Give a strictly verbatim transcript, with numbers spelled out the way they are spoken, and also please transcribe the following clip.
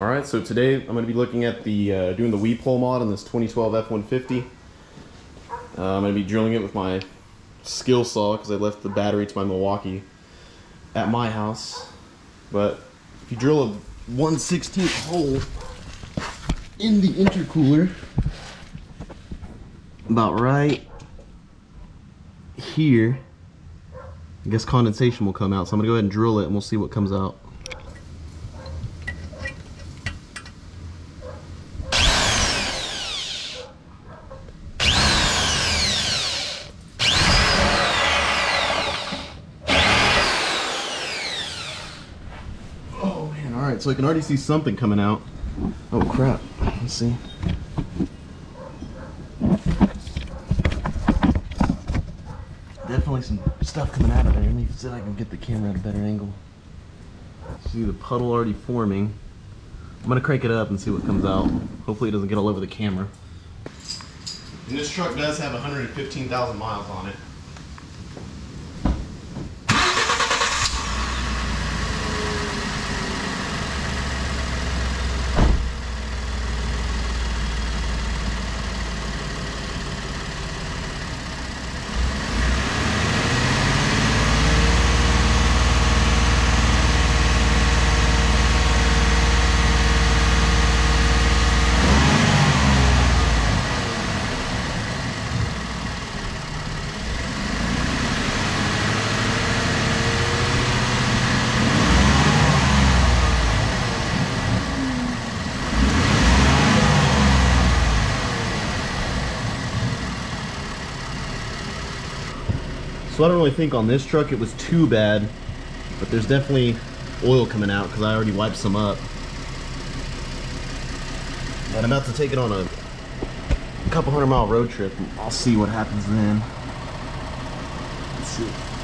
All right, so today I'm going to be looking at the uh, doing the weep hole mod on this twenty twelve F one fifty. Uh, I'm going to be drilling it with my skill saw because I left the battery to my Milwaukee at my house. But if you drill a one sixteenth hole in the intercooler, about right here, I guess condensation will come out. So I'm going to go ahead and drill it and we'll see what comes out. Alright, so I can already see something coming out. Oh crap, let's see. Definitely some stuff coming out of there. Let me see if I can get the camera at a better angle. See the puddle already forming. I'm gonna crank it up and see what comes out. Hopefully it doesn't get all over the camera. And this truck does have one hundred fifteen thousand miles on it. So I don't really think on this truck it was too bad, but there's definitely oil coming out because I already wiped some up. But I'm about to take it on a couple hundred mile road trip and I'll see what happens then. Let's see.